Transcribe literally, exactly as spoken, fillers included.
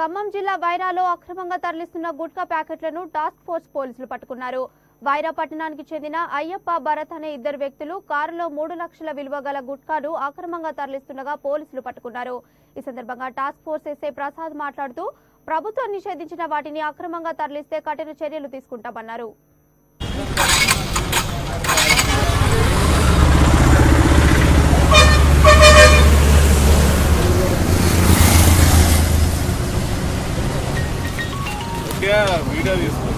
ఖమ్మం జిల్లా వైరాలో అక్రమంగా తరలిస్తున్న గుట్కా ప్యాకెట్లను టాస్క్ ఫోర్స్ పోలీసులు పట్టుకున్నారు. వైరా పట్టణానికి చెందిన అయ్యప్ప భరత్ అనే ఇద్దరు వ్యక్తులు కారులో మూడు లక్షల విలువ గల గుట్కాను అక్రమంగా తరలిస్తుండగా పోలీసులు పట్టుకున్నారు. ఈ సందర్భంగా టాస్క్ ఫోర్స్ ఎస్ఐ ప్రసాద్ మాట్లాడుతూ ప్రభుత్వం నిషేధించిన వాటిని అక్రమంగా తరలిస్తే కఠిన చర్యలు తీసుకుంటామన్నారు. Yeah, we do this.